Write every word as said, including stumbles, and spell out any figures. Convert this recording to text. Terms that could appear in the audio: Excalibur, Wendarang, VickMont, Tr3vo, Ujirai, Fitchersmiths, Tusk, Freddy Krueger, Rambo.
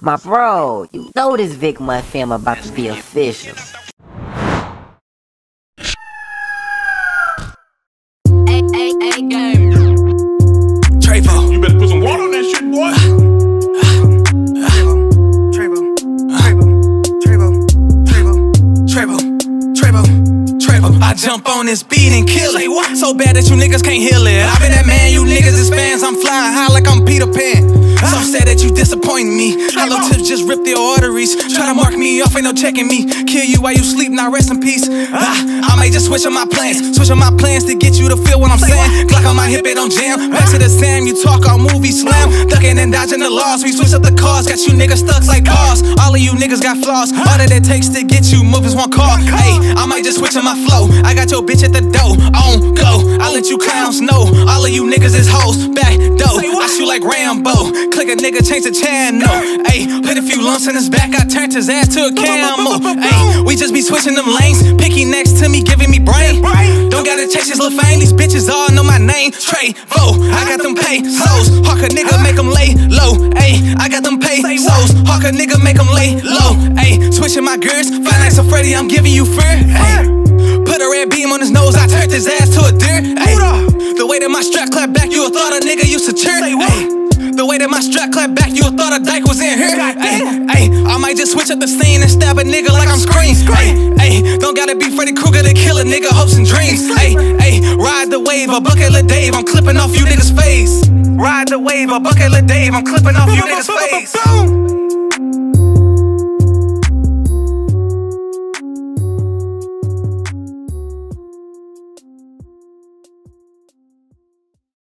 My bro, you know this Vic Mutt film about to be official. tr three vo, you better put some water on that shit, boy. tr three vo, tr three vo, tr three vo, tr three vo, tr three vo, tr three vo. I jump on this beat and kill it. So bad that you niggas can't heal it. I been that man, you niggas is fans. I'm flying high like I'm Peter Pan. Some said that you disappointed me. Hollow tips just ripped their arteries. Try to mark me off, ain't no checking me. Kill you while you sleep, now rest in peace. ah, I may just switch on my plans. Switch on my plans to get you to feel what I'm saying. Glock on my hip, it don't jam. Back to the Sam, you talk all movie slam. Ducking and dodging the laws. We switch up the cars, got you niggas stuck like cars. All of you niggas got flaws. All that it takes to get you moving is one car. Hey, I might just switch on my flow. I got your bitch at the door, on go. I let you clowns know. All of you niggas is hoes, back dope. I shoot like Rambo. Click a nigga, change the channel. Ayy, hit a few lumps in his back, I turned his ass to a camel. Ayy, we just be switching them lanes. Picky next to me, giving me brain. Don't gotta chase his little fame, these bitches all know my name. tr three vo, I got them pesos. Hawk a nigga, make him lay low. Ayy, I got them pesos. Hawk a nigga, make him lay low. Ayy, switching my gears. Five Nights at Freddy, I'm giving you fear. Ayy, put a red beam on his nose, I turned his ass to a deer. Ayy, the way that my strap clap back, you thought a nigga used to cheer. Ayy, the way that my strap clapped back, you thought a dyke was in here. Ayy, I might just switch up the scene and stab a nigga like I'm Scream. Ayy, don't gotta be Freddy Krueger to kill a nigga, hopes and dreams. Ayy, ayy, ride the wave, a bucket of Dave, I'm clipping off you niggas' face. Ride the wave, a bucket of Dave, I'm clipping off you niggas' face.